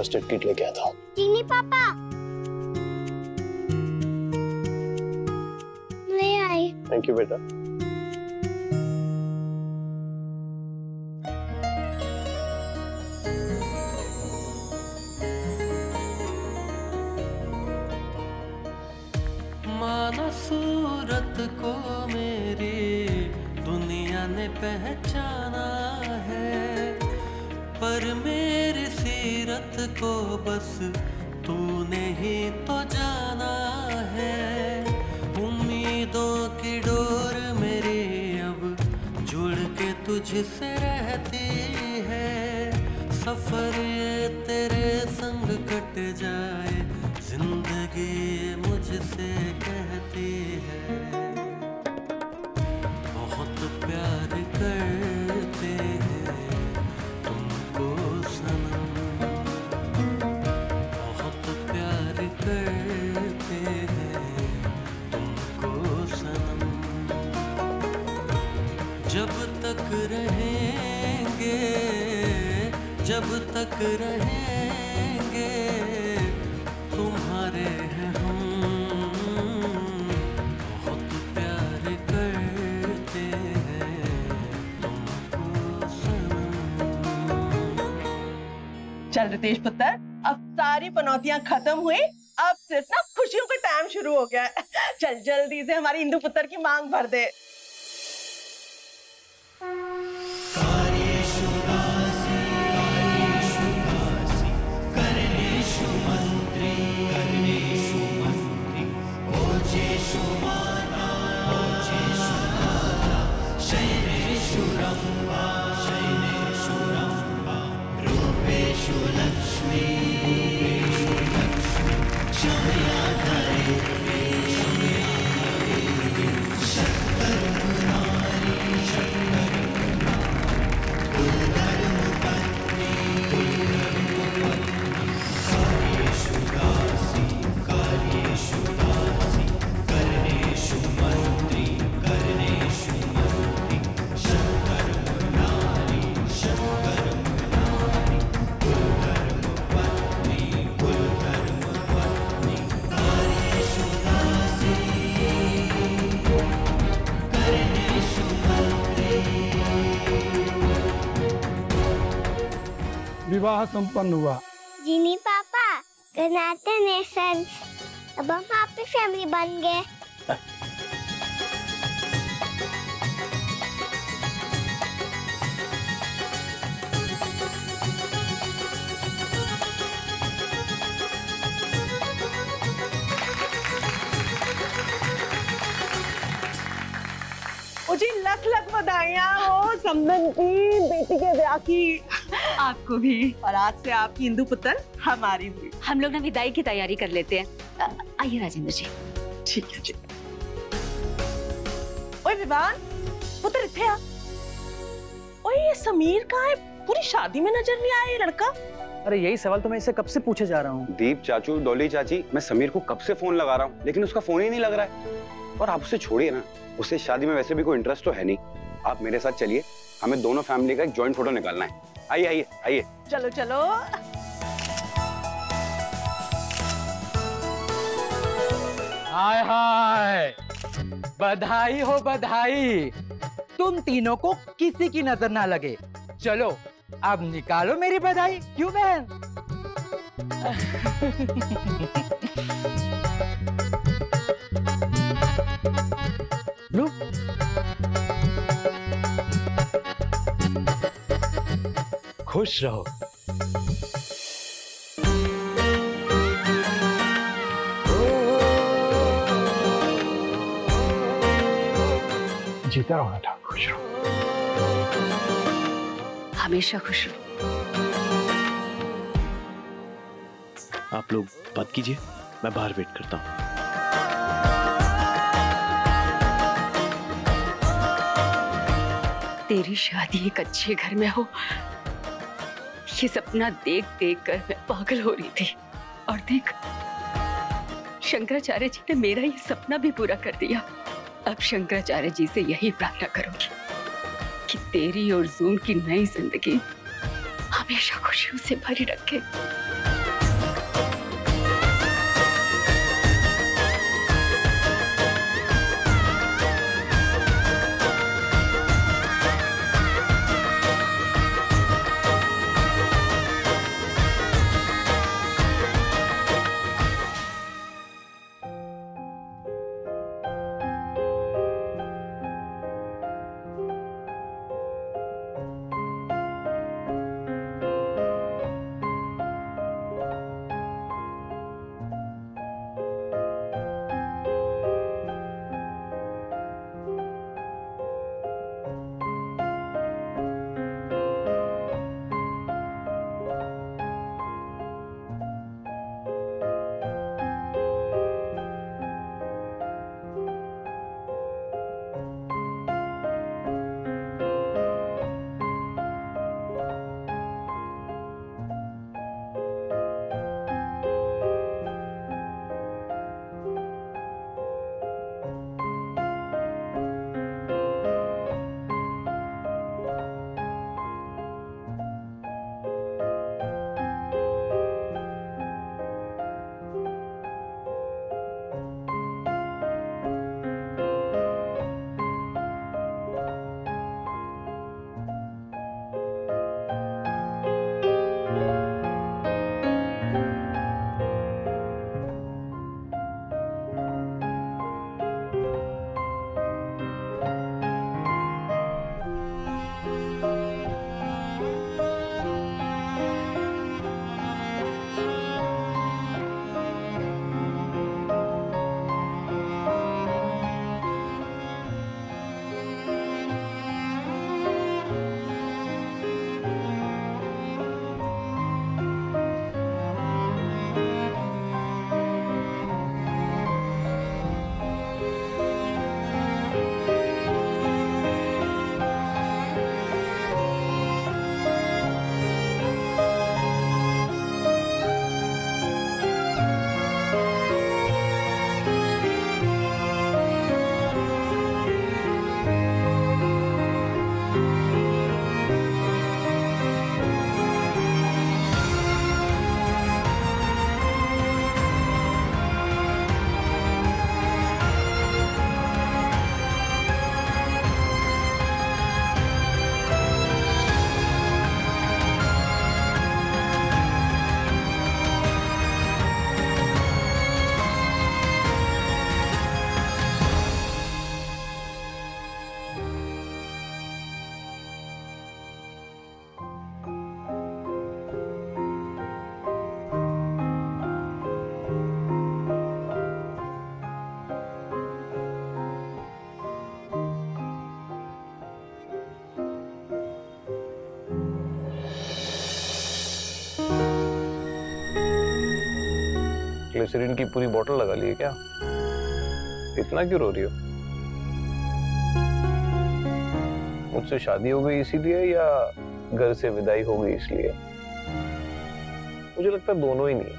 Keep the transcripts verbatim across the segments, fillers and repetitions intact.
First aid kit लेके आता हूँ। चीनी पापा ले आए। थैंक यू बेटा। माना सूरत को मेरी दुनिया ने पहचाना है, पर मेरी सीरत को बस तूने ही तो जाना है। उम्मीदों की डोर मेरी अब जुड़ के तुझसे रहती है। सफर ये तेरे संग कट जाए, जिंदगी ये मुझसे कहती है। बहुत प्यार करते हैं रहेंगे, जब तक रहेंगे तुम्हारे हैं हम। बहुत प्यार करते हैं तुमको सनम। चल रितेश पुत्र, अब सारी पनौतियां खत्म हुई, अब सिर्फ ना खुशियों का टाइम शुरू हो गया है। चल जल्दी से हमारी इंदु पुत्र की मांग भर दे। विवाह संपन्न हुआ। जीनी पापा अब हम आपकी फैमिली बन गए। मुझे लख लख बधाइयाँ हो समन की बेटी के ब्याह की। आपको भी। और आज से आपकी इंदु पुत्र हमारी भी। हम लोग ना विदाई की तैयारी कर लेते हैं। आइए राजेंद्र जी। ठीक है जी। ओए विवान पुत्र इथे आ। ओए ये समीर कहाँ है? पूरी शादी में नजर नहीं आया ये लड़का। अरे यही सवाल तो मैं इससे कब से पूछे जा रहा हूँ। दीप चाचू, डोली चाची, मैं समीर को कब से फोन लगा रहा हूँ, लेकिन उसका फोन ही नहीं लग रहा है। और आप उसे छोड़िए ना, उसे शादी में वैसे भी कोई इंटरेस्ट तो है नहीं। आप मेरे साथ चलिए, हमें दोनों फैमिली का एक जॉइंट फोटो निकालना है। आइए आइए आइए। चलो चलो। हाय हाय, बधाई हो बधाई। तुम तीनों को किसी की नजर ना लगे। चलो अब निकालो मेरी बधाई। क्यों बहन? लो खुश रहो। जीता रहो ना, खुश रहो, हमेशा खुश रहो। आप लोग बात कीजिए, मैं बाहर वेट करता हूँ। तेरी शादी एक अच्छे घर में हो, ये सपना देख देख कर मैं पागल हो रही थी। और देख, शंकराचार्य जी ने मेरा ये सपना भी पूरा कर दिया। अब शंकराचार्य जी से यही प्रार्थना करूंगी कि तेरी और ज़ून की नई जिंदगी हमेशा खुशियों से भरी रखे। ग्लिसरीन की पूरी बोतल लगा ली है क्या? इतना क्यों रो रही हो? मुझसे शादी हो गई इसीलिए या घर से विदाई हो गई इसलिए? मुझे लगता है दोनों ही नहीं।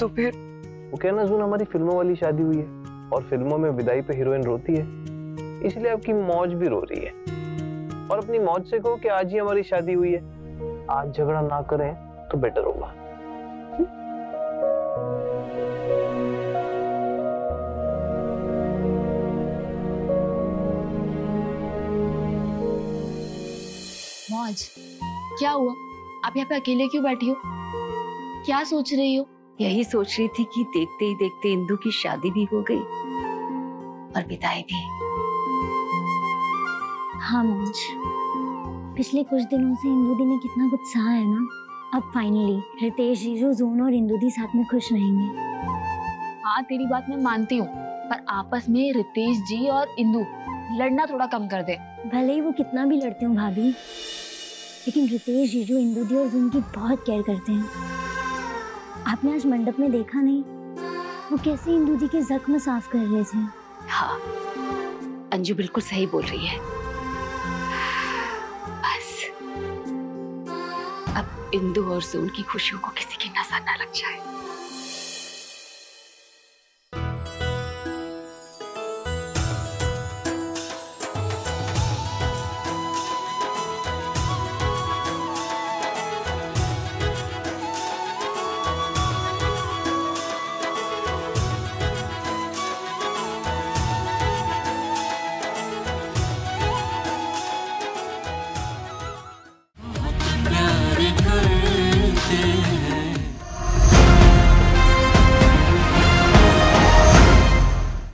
तो फिर वो कहना ज़ून हमारी फिल्मों वाली शादी हुई है और फिल्मों में विदाई पे हीरोइन रोती है, इसलिए आपकी मौज भी रो रही है। और अपनी मौज से कहो कि आज ही हमारी शादी हुई है, आज झगड़ा ना करें तो बेटर होगा। मौज, क्या हुआ? आप यहाँ पे अकेले क्यों बैठी हो? क्या सोच रही हो? यही सोच रही थी कि देखते ही देखते इंदु की शादी भी हो गई और विदाई भी। हाँ मौज, पिछले कुछ दिनों से इंदु दी ने कितना कुछ सहा है ना, अब फाइनली रितेश जीजू, ज़ून और इंदु दी साथ में खुश रहेंगे। हाँ तेरी बात मैं मानती हूँ, पर आपस में रितेश जी और इंदु लड़ना थोड़ा कम कर दे। भले ही वो कितना भी लड़ते हो भाभी, लेकिन रितेश जीजू इंदु दी और ज़ून की बहुत केयर करते हैं। आपने आज मंडप में देखा नहीं वो कैसे इंदु दी के जख्म साफ कर रहे थे? हाँ अंजू बिल्कुल सही बोल रही है। बस अब इंदु और ज़ून की खुशियों को किसी की नजर ना लग जाए।